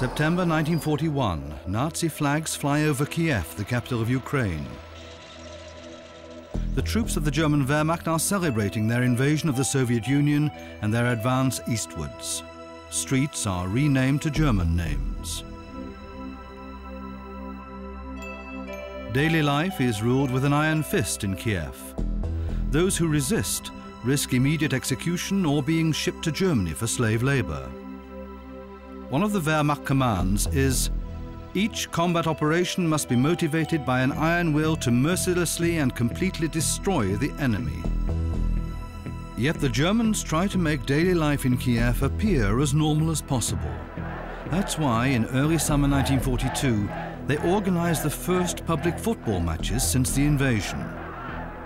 September 1941, Nazi flags fly over Kiev, the capital of Ukraine. The troops of the German Wehrmacht are celebrating their invasion of the Soviet Union and their advance eastwards. Streets are renamed to German names. Daily life is ruled with an iron fist in Kiev. Those who resist risk immediate execution or being shipped to Germany for slave labor. One of the Wehrmacht commands is, each combat operation must be motivated by an iron will to mercilessly and completely destroy the enemy. Yet the Germans try to make daily life in Kiev appear as normal as possible. That's why, in early summer 1942, they organized the first public football matches since the invasion.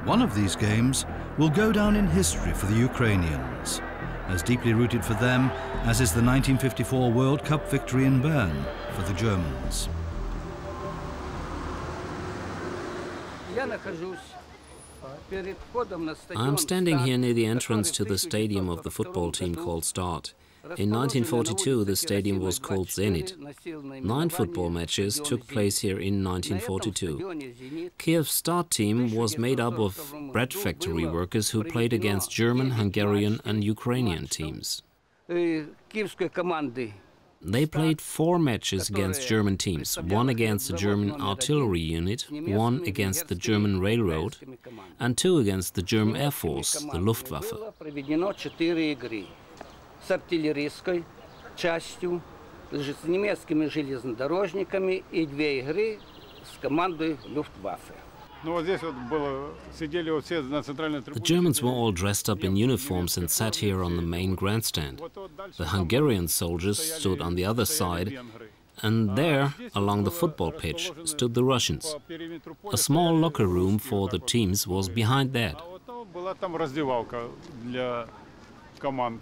One of these games will go down in history for the Ukrainians, as deeply rooted for them as is the 1954 World Cup victory in Bern for the Germans. I'm standing here near the entrance to the stadium of the football team called Start. In 1942, the stadium was called Zenit. 9 football matches took place here in 1942. Kiev's Start team was made up of bread factory workers who played against German, Hungarian and Ukrainian teams. They played 4 matches against German teams, 1 against the German artillery unit, 1 against the German railroad and 2 against the German air force, the Luftwaffe. The Germans were all dressed up in uniforms and sat here on the main grandstand. The Hungarian soldiers stood on the other side, and there, along the football pitch, stood the Russians. A small locker room for the teams was behind that. Our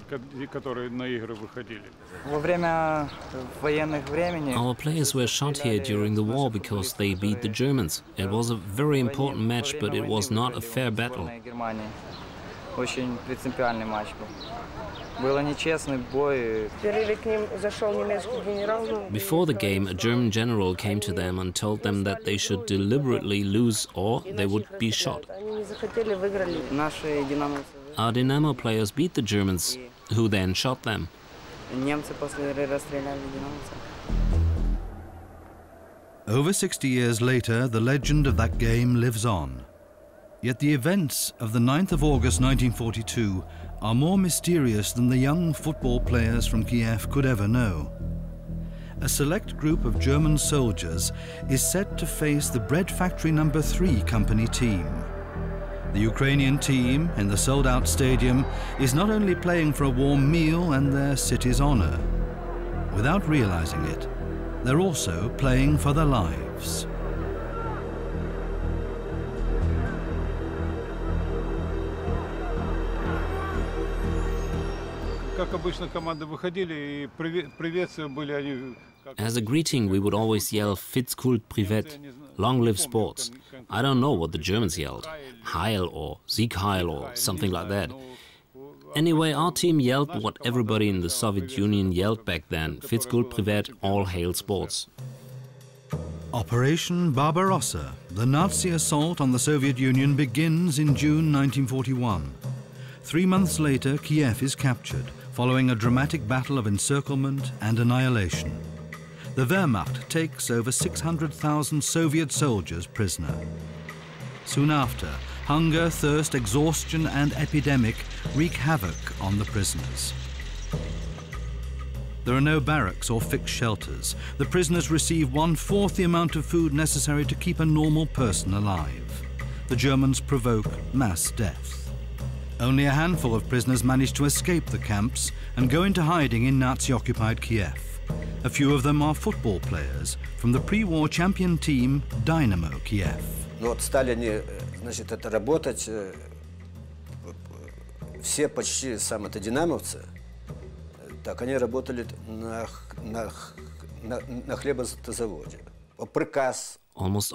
players were shot here during the war because they beat the Germans. It was a very important match, but it was not a fair battle. Before the game, a German general came to them and told them that they should deliberately lose or they would be shot. Our Dynamo players beat the Germans, who then shot them. Over 60 years later, the legend of that game lives on. Yet the events of the 9th of August 1942 are more mysterious than the young football players from Kiev could ever know. A select group of German soldiers is set to face the Bread Factory No. 3 company team. The Ukrainian team, in the sold-out stadium, is not only playing for a warm meal and their city's honor. Without realizing it, they're also playing for their lives. As a greeting, we would always yell "Fizkult-Privet," long live sports. I don't know what the Germans yelled, Heil or Sieg Heil or something like that. Anyway, our team yelled what everybody in the Soviet Union yelled back then, Fizkult-Privet, all hail sports. Operation Barbarossa, the Nazi assault on the Soviet Union, begins in June 1941. 3 months later, Kiev is captured, following a dramatic battle of encirclement and annihilation. The Wehrmacht takes over 600,000 Soviet soldiers prisoner. Soon after, hunger, thirst, exhaustion and epidemic wreak havoc on the prisoners. There are no barracks or fixed shelters. The prisoners receive 1/4 the amount of food necessary to keep a normal person alive. The Germans provoke mass death. Only a handful of prisoners manage to escape the camps and go into hiding in Nazi-occupied Kiev. A few of them are football players from the pre-war champion team Dynamo Kiev. Almost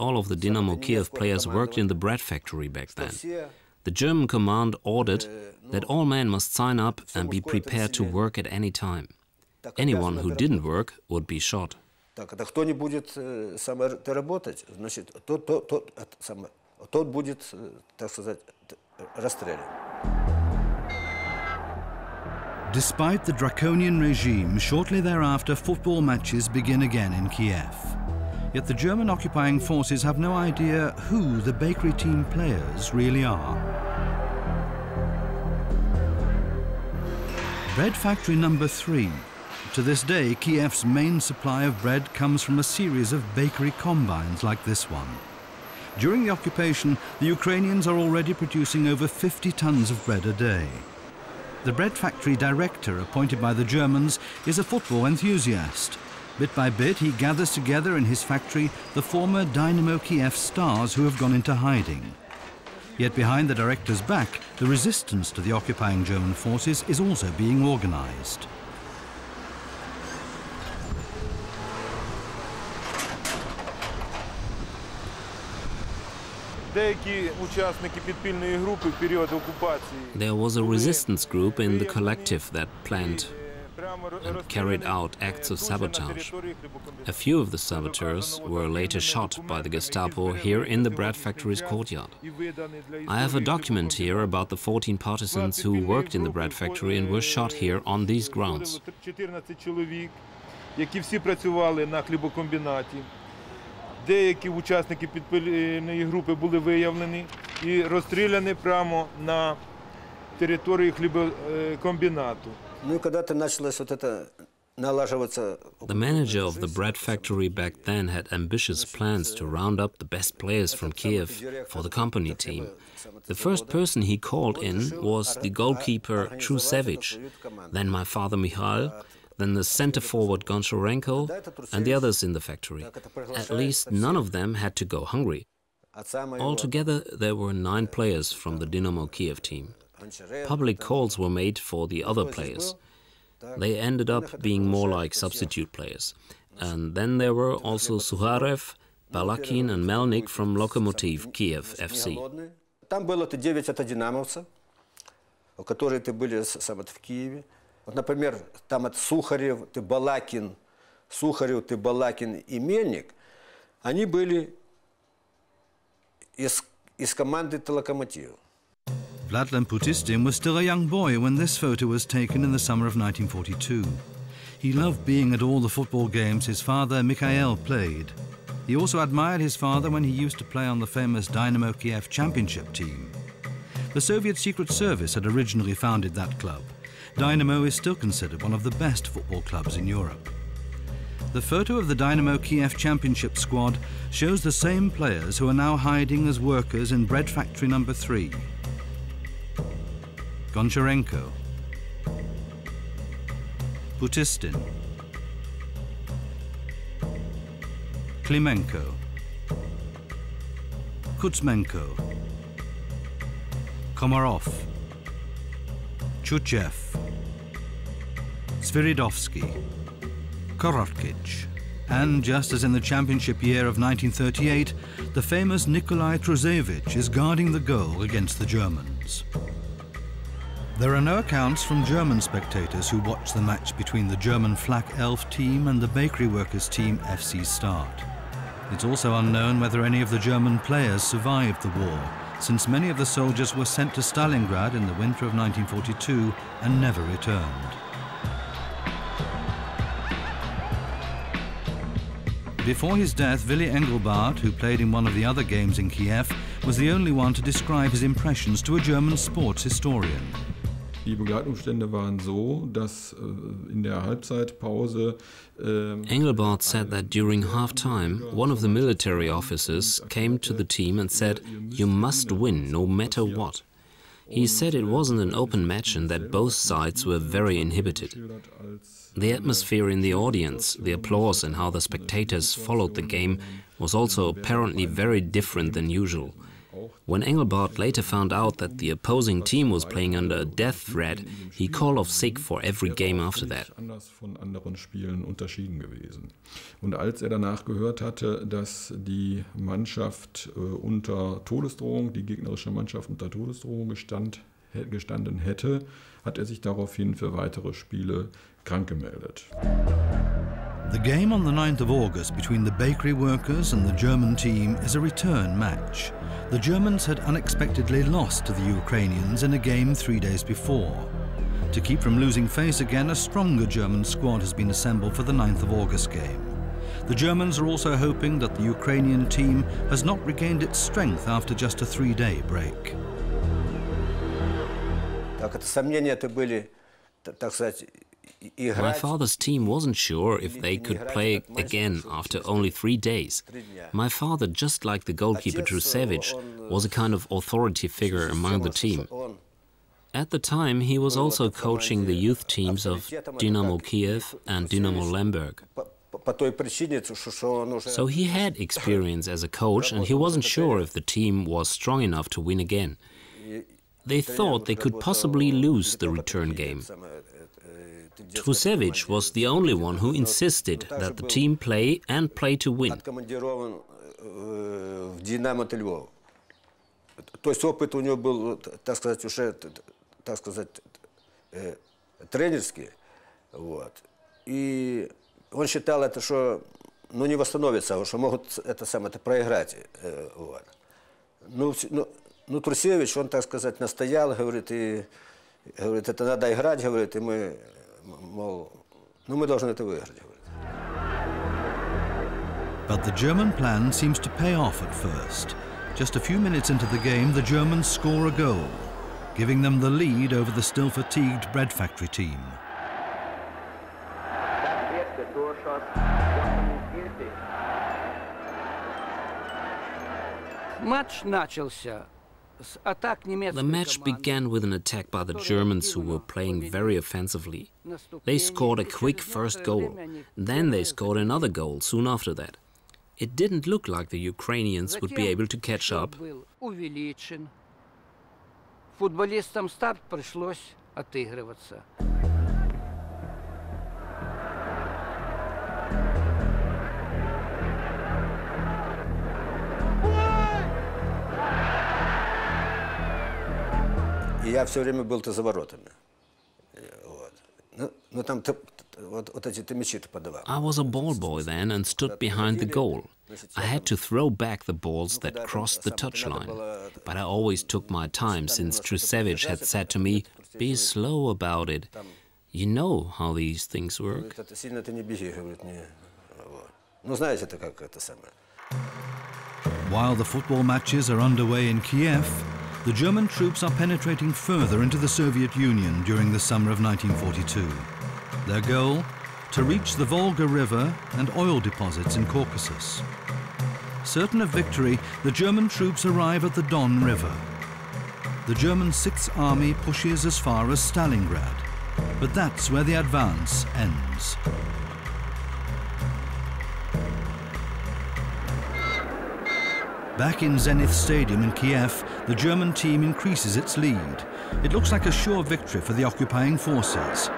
all of the Dynamo Kiev players worked in the bread factory back then. The German command ordered that all men must sign up and be prepared to work at any time. Anyone who didn't work would be shot. Despite the draconian regime, shortly thereafter football matches begin again in Kiev. Yet the German occupying forces have no idea who the bakery team players really are. Bread Factory No. 3. To this day, Kiev's main supply of bread comes from a series of bakery combines like this one. During the occupation, the Ukrainians are already producing over 50 tons of bread a day. The bread factory director, appointed by the Germans, is a football enthusiast. Bit by bit, he gathers together in his factory the former Dynamo Kiev stars who have gone into hiding. Yet behind the director's back, the resistance to the occupying German forces is also being organized. There was a resistance group in the collective that planned and carried out acts of sabotage. A few of the saboteurs were later shot by the Gestapo here in the bread factory's courtyard. I have a document here about the 14 partisans who worked in the bread factory and were shot here on these grounds. The manager of the bread factory back then had ambitious plans to round up the best players from Kiev for the company team. The first person he called in was the goalkeeper Trusevich, then my father Mikhail, then the center forward Goncharenko, and the others in the factory. At least none of them had to go hungry. Altogether, there were 9 players from the Dynamo Kiev team. Public calls were made for the other players. They ended up being more like substitute players. And then there were also Suharev, Balakin and Melnik from Lokomotiv Kiev FC. Vladlan Putistin was still a young boy when this photo was taken in the summer of 1942. He loved being at all the football games his father, Mikhail, played. He also admired his father when he used to play on the famous Dynamo Kiev championship team. The Soviet Secret Service had originally founded that club. Dynamo is still considered one of the best football clubs in Europe. The photo of the Dynamo Kiev championship squad shows the same players who are now hiding as workers in Bread Factory No. 3. Goncharenko, Putistin, Klimenko, Kuzmenko, Komarov, Chuchev, Sviridovsky, Korotkikh, and just as in the championship year of 1938, the famous Nikolai Trusevich is guarding the goal against the Germans. There are no accounts from German spectators who watched the match between the German Flak Elf team and the bakery workers team FC Start. It's also unknown whether any of the German players survived the war, since many of the soldiers were sent to Stalingrad in the winter of 1942 and never returned. Before his death, Willy Engelbart, who played in one of the other games in Kiev, was the only one to describe his impressions to a German sports historian. Engelbart said that during half-time, one of the military officers came to the team and said, "You must win, no matter what." He said it wasn't an open match and that both sides were very inhibited. The atmosphere in the audience, the applause and how the spectators followed the game was also apparently very different than usual. When Engelbart later found out that the opposing team was playing under a death threat, he called off sick for every game after that. Und als danach gehört hatte, dass die Mannschaft unter Todesdrohung, die gegnerische Mannschaft unter Todesdrohung stand, gestanden hätte, hat er sich daraufhin für weitere Spiele krank gemeldet. The game on the 9th of August between the bakery workers and the German team is a return match. The Germans had unexpectedly lost to the Ukrainians in a game 3 days before. To keep from losing face again, a stronger German squad has been assembled for the 9th of August game. The Germans are also hoping that the Ukrainian team has not regained its strength after just a three-day break. My father's team wasn't sure if they could play again after only 3 days. My father, just like the goalkeeper Trusevich, was a kind of authority figure among the team. At the time, he was also coaching the youth teams of Dynamo Kiev and Dynamo Lemberg. So he had experience as a coach, and he wasn't sure if the team was strong enough to win again. They thought they could possibly lose the return game. Trusevich was the only one who insisted that the team play and play to win. Он считал это, что ну не восстановится, что могут это самое это проиграть. Вот. Ну Трусевич, он, так сказать, настоял, говорит, и говорит, это надо играть, говорит, и мы, мол, ну мы должны это выиграть. Говорит. But the German plan seems to pay off at first. Just a few minutes into the game, the Germans score a goal, giving them the lead over the still fatigued Bread Factory team. The match began with an attack by the Germans, who were playing very offensively. They scored a quick first goal. Then they scored another goal soon after that. It didn't look like the Ukrainians would be able to catch up. Футболистам Старт пришлось отыгрываться. Я все время был-то за воротами. Ну там вот эти мячи-то подавал. I was a ball boy then and stood behind the goal. I had to throw back the balls that crossed the touchline. But I always took my time, since Trusevich had said to me, be slow about it. You know how these things work. Ну знаете, это как это самое. While the football matches are underway in Kiev, the German troops are penetrating further into the Soviet Union during the summer of 1942. Their goal? To reach the Volga River and oil deposits in Caucasus. Certain of victory, the German troops arrive at the Don River. The German 6th Army pushes as far as Stalingrad, but that's where the advance ends. Back in Zenit Stadium in Kiev, the German team increases its lead. It looks like a sure victory for the occupying forces.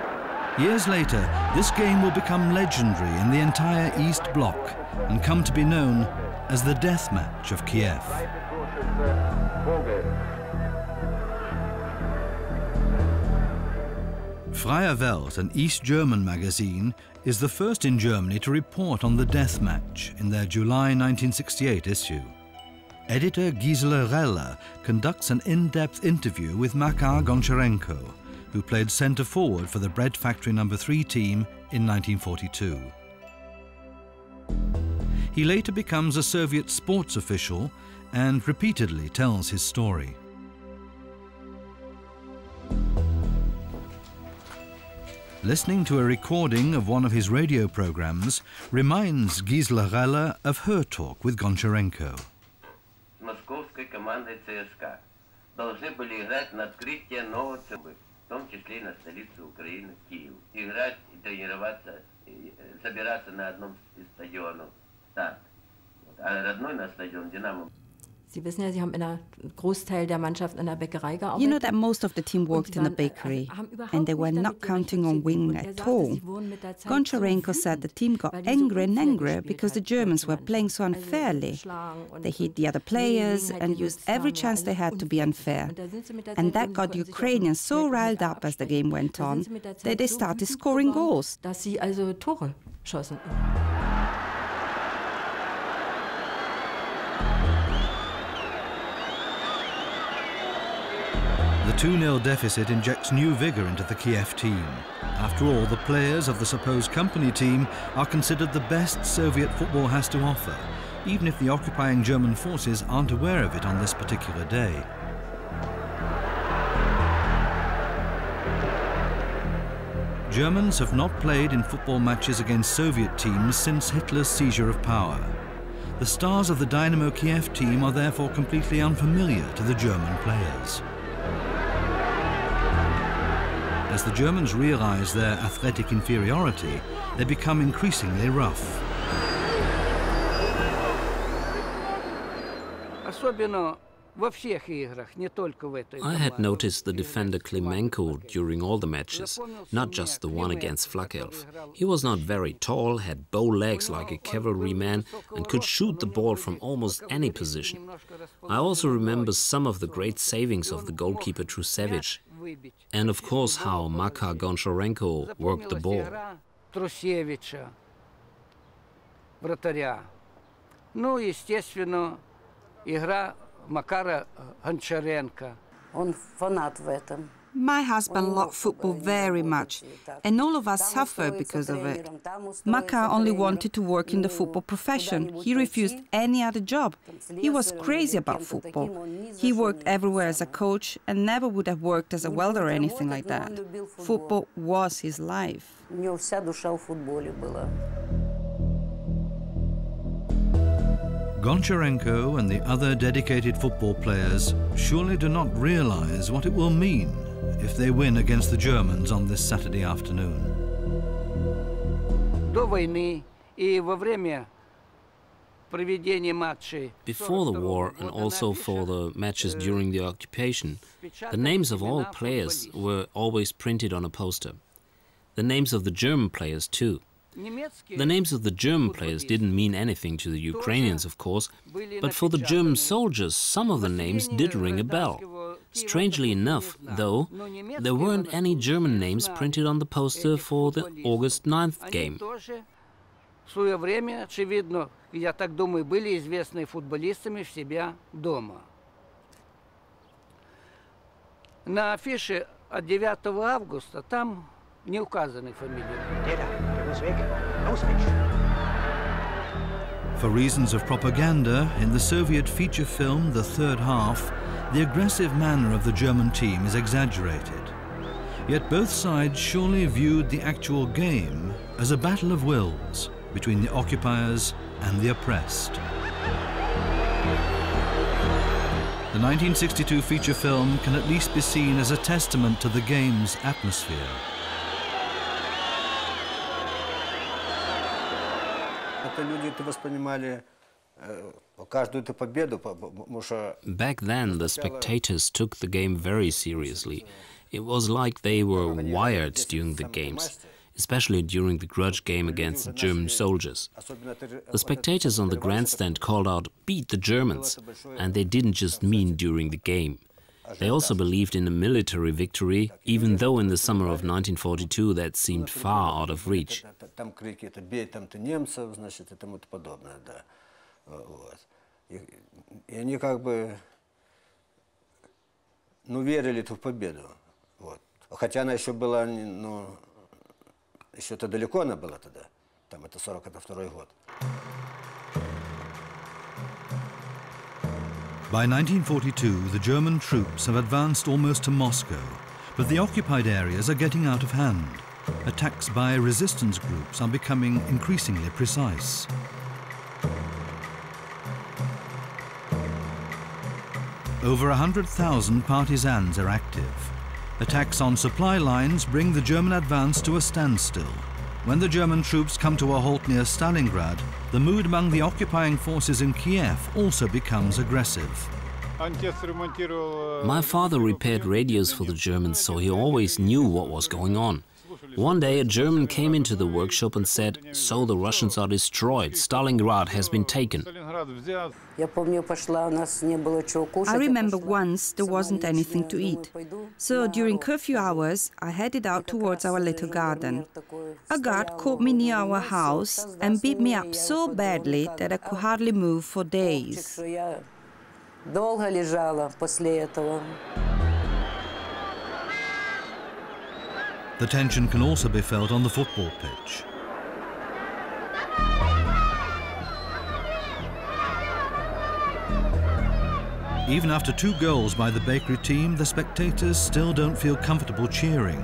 Years later, this game will become legendary in the entire East Bloc and come to be known as the Death Match of Kiev. Freie Welt, an East German magazine, is the first in Germany to report on the Death Match in their July 1968 issue. Editor Gisela Rella conducts an in-depth interview with Makar Goncharenko, who played centre-forward for the Bread Factory No. 3 team in 1942. He later becomes a Soviet sports official and repeatedly tells his story. Listening to a recording of one of his radio programmes reminds Gisela Rella of her talk with Goncharenko. You know that most of the team worked in a bakery, and they were not counting on winning at all. Goncharenko said the team got angrier and angrier because the Germans were playing so unfairly. They hit the other players and used every chance they had to be unfair. And that got Ukrainians so riled up as the game went on that they started scoring goals. The 2-0 deficit injects new vigour into the Kiev team. After all, the players of the supposed company team are considered the best Soviet football has to offer, even if the occupying German forces aren't aware of it on this particular day. Germans have not played in football matches against Soviet teams since Hitler's seizure of power. The stars of the Dynamo Kiev team are therefore completely unfamiliar to the German players. As the Germans realise their athletic inferiority, they become increasingly rough. I had noticed the defender Klimenko during all the matches, not just the one against Flak Elf. He was not very tall, had bow legs like a cavalryman, and could shoot the ball from almost any position. I also remember some of the great savings of the goalkeeper Trusevich. And of course how Makar Goncharenko worked the ball. My husband loved football very much, and all of us suffer because of it. Makar only wanted to work in the football profession. He refused any other job. He was crazy about football. He worked everywhere as a coach and never would have worked as a welder or anything like that. Football was his life. Goncharenko and the other dedicated football players surely do not realize what it will mean if they win against the Germans on this Saturday afternoon. Before the war and also for the matches during the occupation, the names of all players were always printed on a poster. The names of the German players too. The names of the German players didn't mean anything to the Ukrainians, of course, but for the German soldiers, some of the names did ring a bell. Strangely enough, though, there weren't any German names printed on the poster for the August 9th game. For reasons of propaganda, in the Soviet feature film The Third Half, the aggressive manner of the German team is exaggerated. Yet both sides surely viewed the actual game as a battle of wills between the occupiers and the oppressed. The 1962 feature film can at least be seen as a testament to the game's atmosphere. Back then, the spectators took the game very seriously. It was like they were wired during the games, especially during the grudge game against the German soldiers. The spectators on the grandstand called out, "Beat the Germans!" And they didn't just mean during the game. They also believed in a military victory, even though in the summer of 1942 that seemed far out of reach. By 1942, the German troops have advanced almost to Moscow, but the occupied areas are getting out of hand. Attacks by resistance groups are becoming increasingly precise. Over 100,000 partisans are active. Attacks on supply lines bring the German advance to a standstill. When the German troops come to a halt near Stalingrad, the mood among the occupying forces in Kiev also becomes aggressive. My father repaired radios for the Germans, so he always knew what was going on. One day a German came into the workshop and said, "So the Russians are destroyed, Stalingrad has been taken." I remember once there wasn't anything to eat. So during curfew hours, I headed out towards our little garden. A guard caught me near our house and beat me up so badly that I could hardly move for days. The tension can also be felt on the football pitch. Even after 2 goals by the bakery team, the spectators still don't feel comfortable cheering.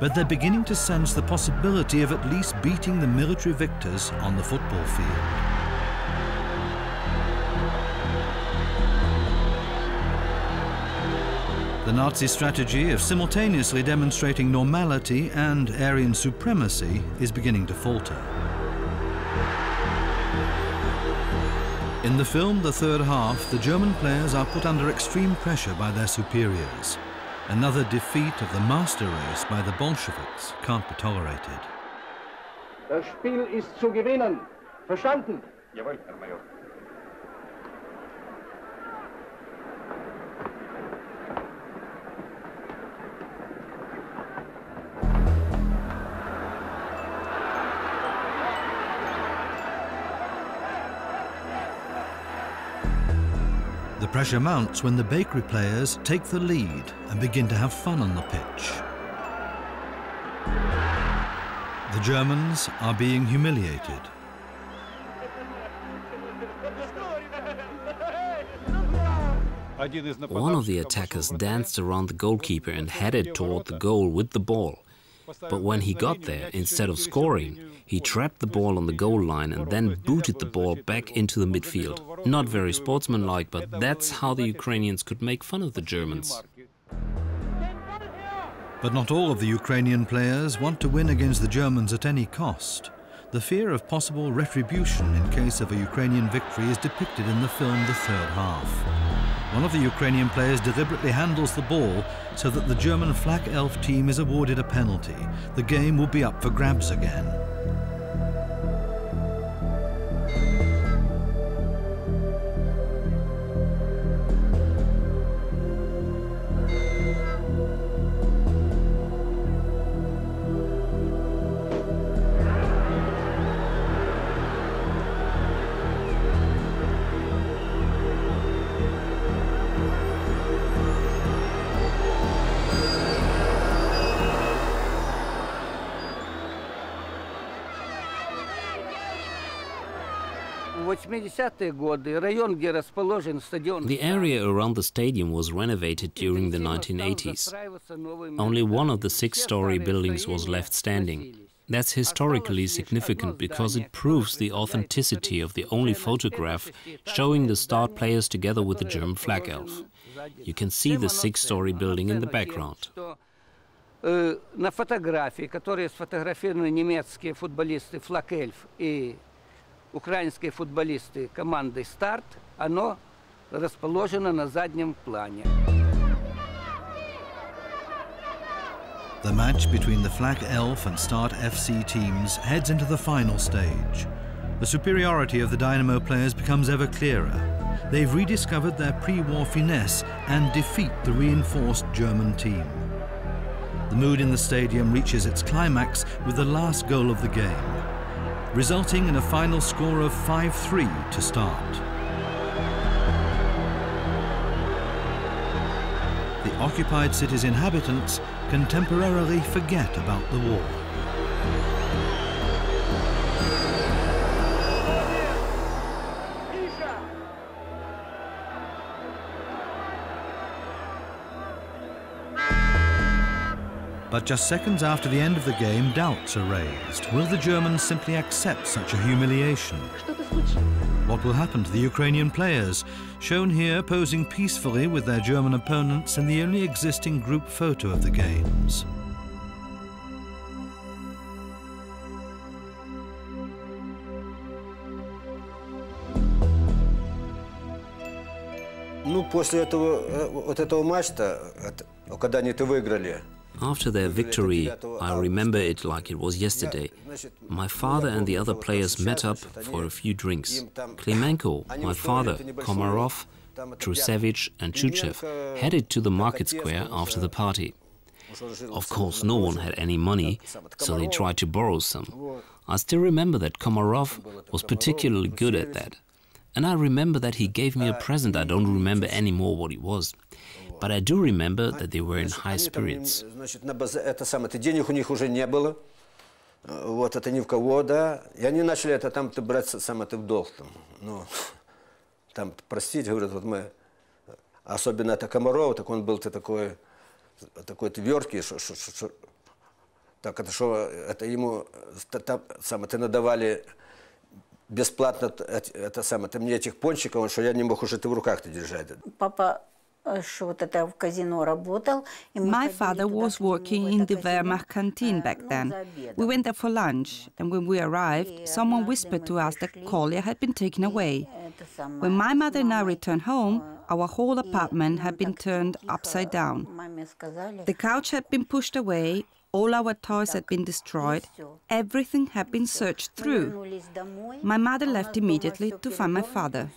But they're beginning to sense the possibility of at least beating the military victors on the football field. The Nazi strategy of simultaneously demonstrating normality and Aryan supremacy is beginning to falter. In the film The Third Half, the German players are put under extreme pressure by their superiors. Another defeat of the master race by the Bolsheviks can't be tolerated. Das Spiel ist zu gewinnen. Verstanden? Jawohl, Herr Major. The pressure mounts when the bakery players take the lead and begin to have fun on the pitch. The Germans are being humiliated. One of the attackers danced around the goalkeeper and headed toward the goal with the ball. But when he got there, instead of scoring, he trapped the ball on the goal line and then booted the ball back into the midfield. Not very sportsmanlike, but that's how the Ukrainians could make fun of the Germans. But not all of the Ukrainian players want to win against the Germans at any cost. The fear of possible retribution in case of a Ukrainian victory is depicted in the film The Third Half. One of the Ukrainian players deliberately handles the ball so that the German Flak Elf team is awarded a penalty. The game will be up for grabs again. The area around the stadium was renovated during the 1980s. Only one of the 6-story buildings was left standing. That's historically significant because it proves the authenticity of the only photograph showing the Start players together with the German Flak Elf. You can see the 6-story building in the background. На фотографии, которые сфотографированы немецкие футболисты Flak Elf и Украинские футболисты команды «Старт», оно расположено на заднем плане. The match between the Flak Elf and Start FC teams heads into the final stage. The superiority of the Dynamo players becomes ever clearer. They've rediscovered their pre-war finesse and defeat the reinforced German team. The mood in the stadium reaches its climax with the last goal of the game, resulting in a final score of 5-3 to Start. The occupied city's inhabitants can temporarily forget about the war. But just seconds after the end of the game, doubts are raised. Will the Germans simply accept such a humiliation? What will happen to the Ukrainian players, shown here posing peacefully with their German opponents in the only existing group photo of the games? Ну, после этого, вот этого матча, когда они это выиграли. After their victory, I remember it like it was yesterday. My father and the other players met up for a few drinks. Klimenko, my father, Komarov, Trusevich and Chuchev headed to the market square after the party. Of course, no one had any money, so they tried to borrow some. I still remember that Komarov was particularly good at that. And I remember that he gave me a present. I don't remember anymore what it was. But I do remember that they were in high spirits. Бесплатно это самое, ты мне этих пончиков, что я не мог уже это в руках-то держать. Папа вот это в казино работал. My father was working in the Wehrmacht canteen back then. We went there for lunch, and when we arrived, someone whispered to us that Kolya had been taken away. When my mother and I returned home, our whole apartment had been turned upside down. The couch had been pushed away. All our toys had been destroyed, everything had been searched through. My mother left immediately to find my father.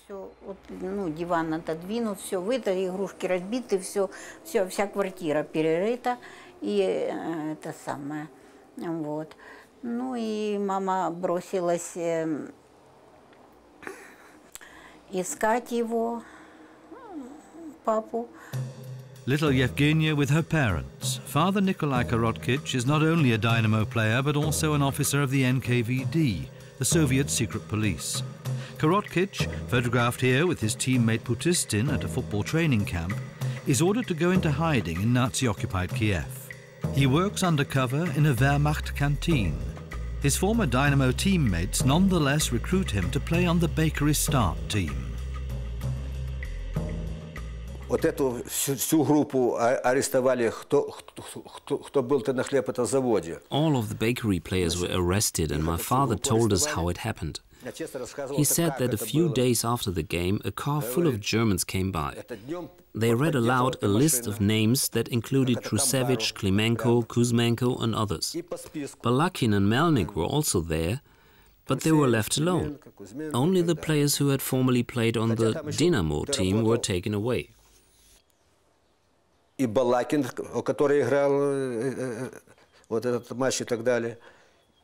Little Yevgenia with her parents. Father Nikolai Korotkikh is not only a Dynamo player, but also an officer of the NKVD, the Soviet secret police. Korotkikh, photographed here with his teammate Putistin at a football training camp, is ordered to go into hiding in Nazi-occupied Kiev. He works undercover in a Wehrmacht canteen. His former Dynamo teammates nonetheless recruit him to play on the bakery Start team. Вот эту всю группу арестовали, кто был-то на хлебозаводе. All of the bakery players were arrested, and my father told us how it happened. He said that a few days after the game, a car full of Germans came by. They read aloud a list of names that included Trusevich, Klimenko, Kuzmenko and others. Balakin and Melnik were also there, but they were left alone. Only the players who had formerly played on the Dynamo team were taken away. И Балакин, который играл вот этот матч и так далее,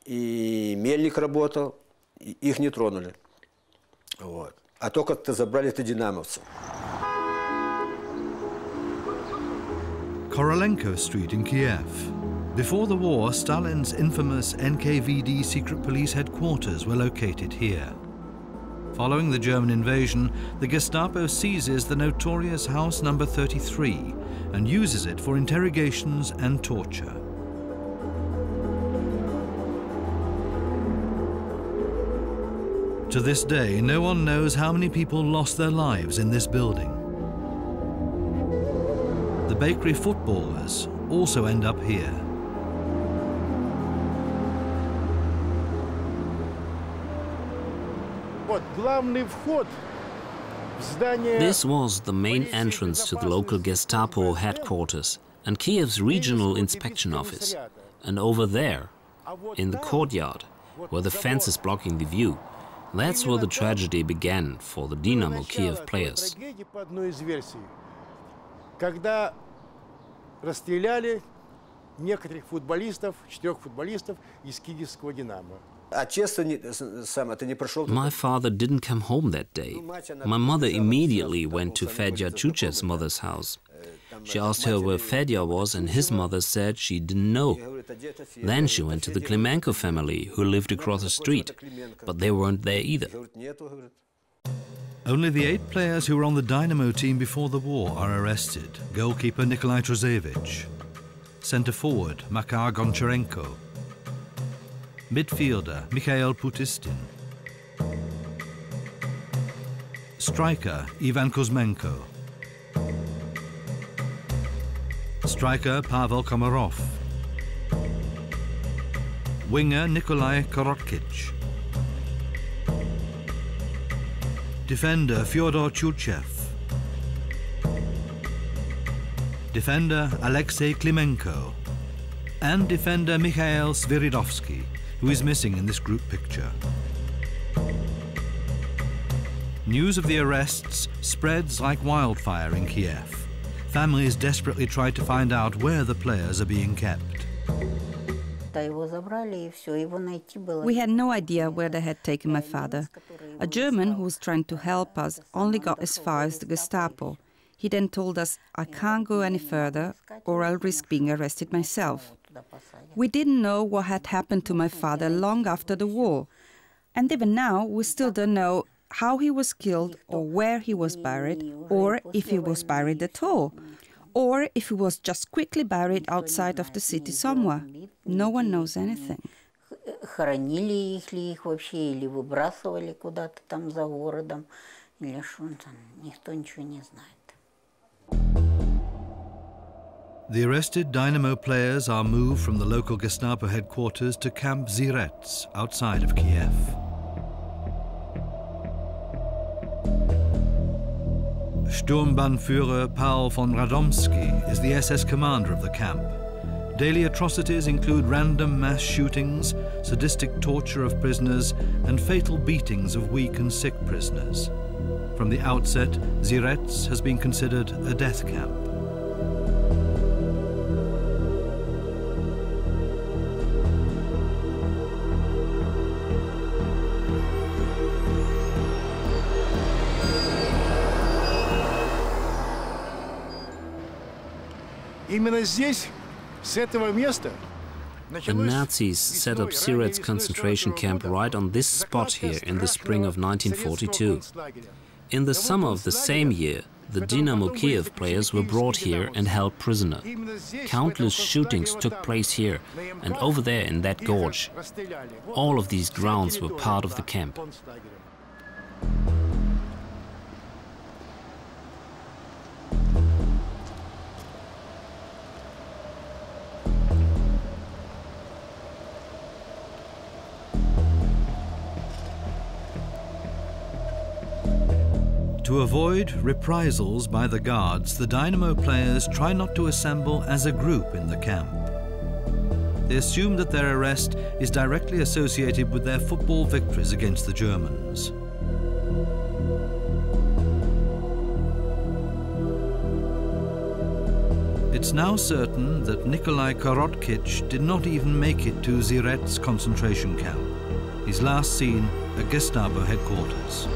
и Мельник работал, их не тронули. Вот. А только-то забрали-то динамовцев. Korolenko Street in Kiev. Before the war, Stalin's infamous NKVD secret police headquarters were located here. Following the German invasion, the Gestapo seizes the notorious house number 33 and uses it for interrogations and torture. To this day, no one knows how many people lost their lives in this building. The bakery footballers also end up here. This was the main entrance to the local Gestapo headquarters and Kiev's regional inspection office. And over there, in the courtyard, where the fence is blocking the view, that's where the tragedy began for the Dynamo Kiev players. My father didn't come home that day. My mother immediately went to Fedya Chuchev's mother's house. She asked her where Fedya was, and his mother said she didn't know. Then she went to the Klimenko family, who lived across the street, but they weren't there either. Only the 8 players who were on the Dynamo team before the war are arrested. Goalkeeper Nikolai Trusevich, centre forward Makar Goncharenko, midfielder Mikhail Putistin, striker Ivan Kuzmenko, striker Pavel Komarov, winger Nikolai Korotkikh, defender Fyodor Chuchev, defender Alexei Klimenko, and defender Mikhail Sviridovsky, who is missing in this group picture. News of the arrests spreads like wildfire in Kiev. Families desperately try to find out where the players are being kept. We had no idea where they had taken my father. A German who was trying to help us only got as far as the Gestapo. He then told us, "I can't go any further or I'll risk being arrested myself." We didn't know what had happened to my father long after the war. And even now, we still don't know how he was killed or where he was buried, or if he was buried at all, or if he was just quickly buried outside of the city somewhere. No one knows anything. The arrested Dynamo players are moved from the local Gestapo headquarters to Camp Syrets, outside of Kiev. Sturmbannführer Paul von Radomsky is the SS commander of the camp. Daily atrocities include random mass shootings, sadistic torture of prisoners, and fatal beatings of weak and sick prisoners. From the outset, Syrets has been considered a death camp. The Nazis set up Syrets concentration camp right on this spot here in the spring of 1942. In the summer of the same year, the Dynamo Kiev players were brought here and held prisoner. Countless shootings took place here and over there in that gorge. All of these grounds were part of the camp. To avoid reprisals by the guards, the Dynamo players try not to assemble as a group in the camp. They assume that their arrest is directly associated with their football victories against the Germans. It's now certain that Nikolai Korotkikh did not even make it to Syrets concentration camp. He's last seen at Gestapo headquarters.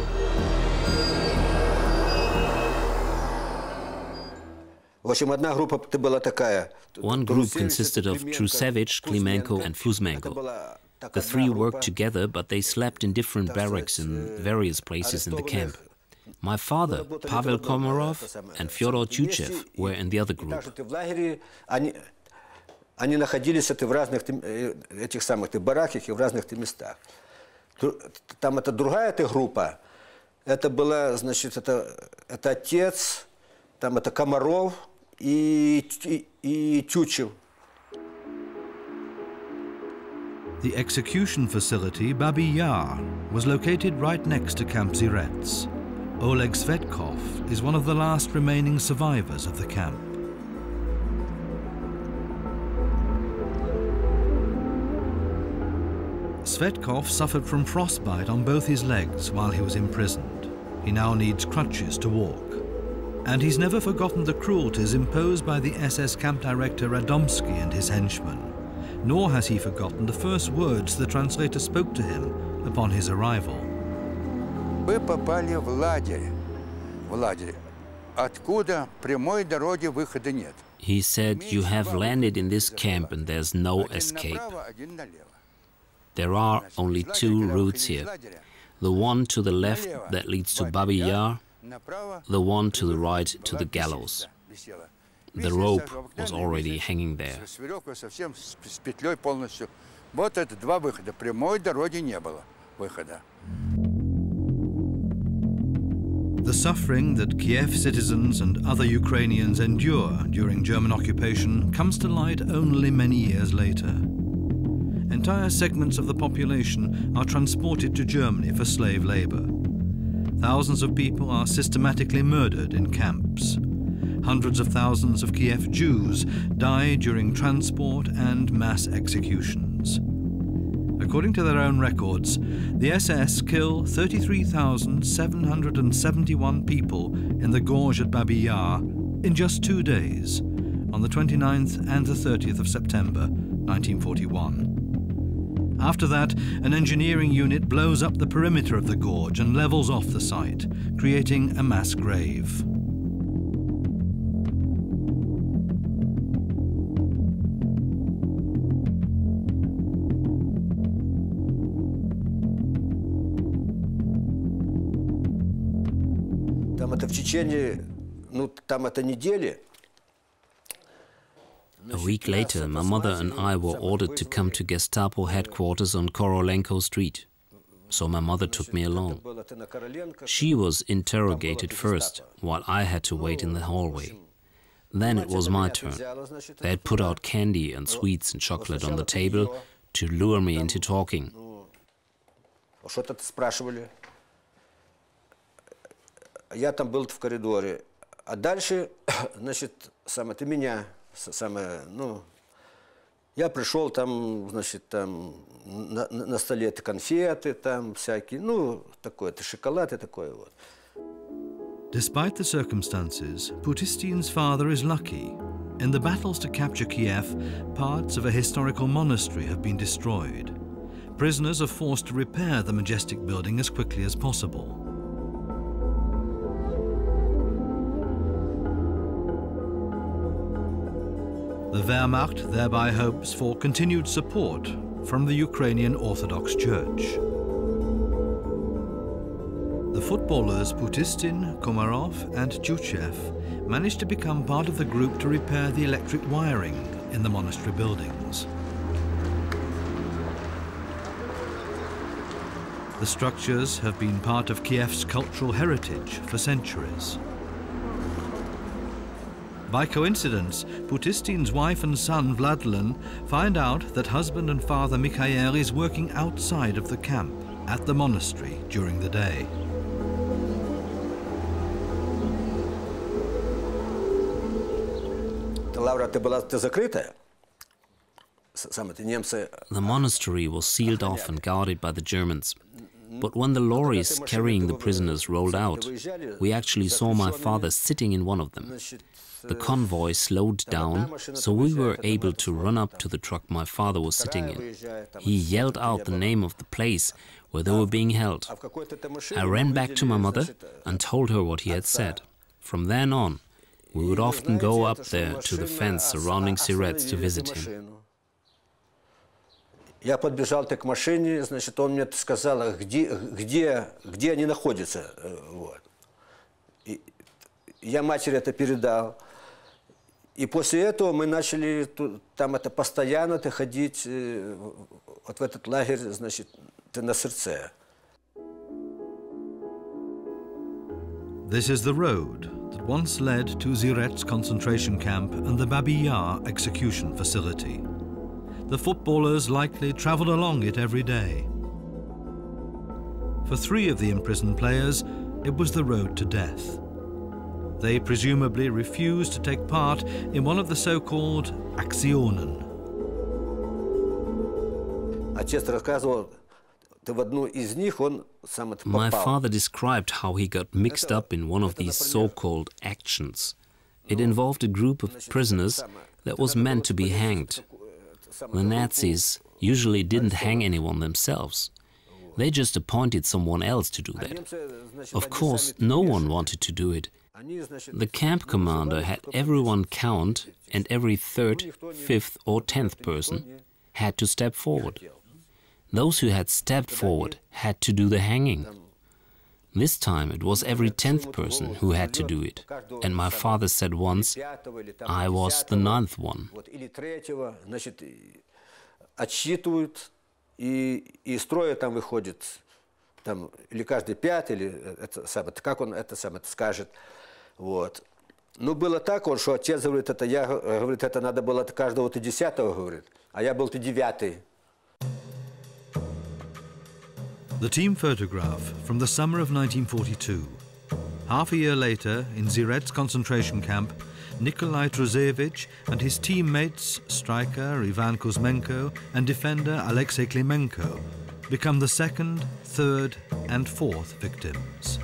One group consisted of Trusevich, Klimenko and Kuzmenko. The three worked together, but they slept in different barracks in various places in the camp. My father, Pavel Komarov and Fyodor Chuchev were in the other group. The execution facility, Babi Yar, was located right next to Camp Syrets. Oleg Svetkov is one of the last remaining survivors of the camp. Svetkov suffered from frostbite on both his legs while he was imprisoned. He now needs crutches to walk. And he's never forgotten the cruelties imposed by the SS camp director Radomsky and his henchmen, nor has he forgotten the first words the translator spoke to him upon his arrival. He said, "You have landed in this camp and there's no escape. There are only two routes here, the one to the left that leads to Babi Yar, the one to the right to the gallows." The rope was already hanging there. The suffering that Kiev citizens and other Ukrainians endure during German occupation comes to light only many years later. Entire segments of the population are transported to Germany for slave labor. Thousands of people are systematically murdered in camps. Hundreds of thousands of Kiev Jews die during transport and mass executions. According to their own records, the SS kill 33,771 people in the gorge at Babi Yar in just 2 days, on the 29th and the 30th of September, 1941. After that, an engineering unit blows up the perimeter of the gorge and levels off the site, creating a mass grave. A week later, my mother and I were ordered to come to Gestapo headquarters on Korolenko Street, so my mother took me along. She was interrogated first, while I had to wait in the hallway. Then it was my turn. They had put out candy and sweets and chocolate on the table to lure me into talking. Я там был в коридоре, а дальше, значит, самое, ты меня, самое, ну, я пришел там, значит, там на столе это конфеты, там всякие, ну, такое, это шоколад и такое вот. Despite the circumstances, Putistin's father is lucky. In the battles to capture Kiev, parts of a historical monastery have been destroyed. Prisoners are forced to repair the majestic building as quickly as possible. The Wehrmacht thereby hopes for continued support from the Ukrainian Orthodox Church. The footballers Putistin, Komarov and Chuchev managed to become part of the group to repair the electric wiring in the monastery buildings. The structures have been part of Kiev's cultural heritage for centuries. By coincidence, Putistin's wife and son, Vladlan, find out that husband and father Mikhail is working outside of the camp, at the monastery, during the day. The monastery was sealed off and guarded by the Germans. But when the lorries carrying the prisoners rolled out, we actually saw my father sitting in one of them. The convoy slowed down, so we were able to run up to the truck my father was sitting in. He yelled out the name of the place where they were being held. I ran back to my mother and told her what he had said. From then on, we would often go up there to the fence surrounding Syrets to visit him. Я подбежал к машине, значит, он мне сказал, где они находятся, вот. Я матери это передал, и после этого мы начали там это постоянно ходить вот в этот лагерь, значит, на Сырце. This is the road that once led to Syrets concentration camp and the Babi Yar execution facility. The footballers likely travelled along it every day. For three of the imprisoned players, it was the road to death. They presumably refused to take part in one of the so-called Aktionen. My father described how he got mixed up in one of these so-called actions. It involved a group of prisoners that was meant to be hanged. The Nazis usually didn't hang anyone themselves. They just appointed someone else to do that. Of course, no one wanted to do it. The camp commander had everyone count, and every third, fifth or tenth person had to step forward. Those who had stepped forward had to do the hanging. This time it was every 10th person who had to do it, and my father said once, I was the 9th one. The team photograph from the summer of 1942. Half a year later, in Syrets concentration camp, Nikolai Trusevich and his teammates, striker Ivan Kuzmenko and defender Alexei Klimenko, become the second, third and fourth victims.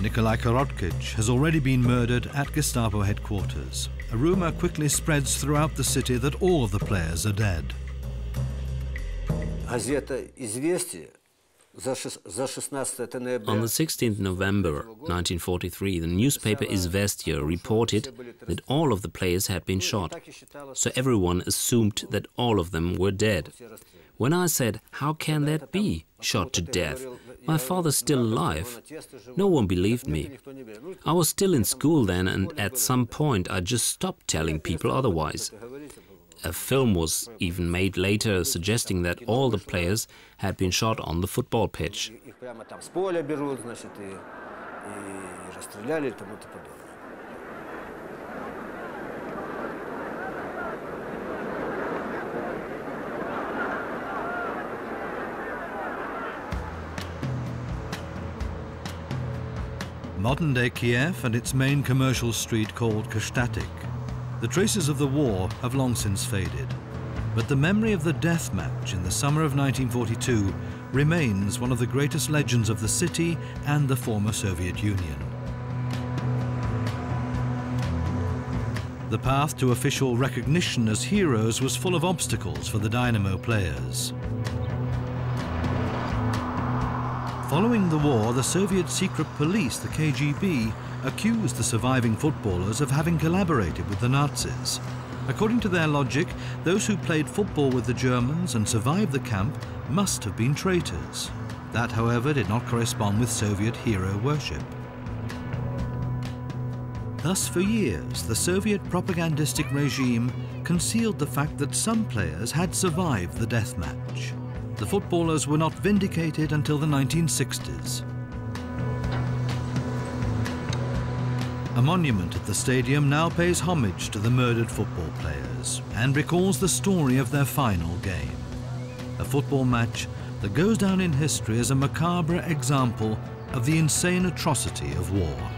Nikolai Korotkikh has already been murdered at Gestapo headquarters. A rumour quickly spreads throughout the city that all of the players are dead. On the 16th November 1943, the newspaper Izvestia reported that all of the players had been shot, so everyone assumed that all of them were dead. When I said, "How can that be? Shot to death? My father's still alive." No one believed me. I was still in school then, and at some point I just stopped telling people otherwise. A film was even made later suggesting that all the players had been shot on the football pitch. Modern-day Kiev and its main commercial street called Khreshchatyk. The traces of the war have long since faded, but the memory of the death match in the summer of 1942 remains one of the greatest legends of the city and the former Soviet Union. The path to official recognition as heroes was full of obstacles for the Dynamo players. Following the war, the Soviet secret police, the KGB, accused the surviving footballers of having collaborated with the Nazis. According to their logic, those who played football with the Germans and survived the camp must have been traitors. That, however, did not correspond with Soviet hero worship. Thus, for years, the Soviet propagandistic regime concealed the fact that some players had survived the death match. The footballers were not vindicated until the 1960s. A monument at the stadium now pays homage to the murdered football players and recalls the story of their final game. A football match that goes down in history as a macabre example of the insane atrocity of war.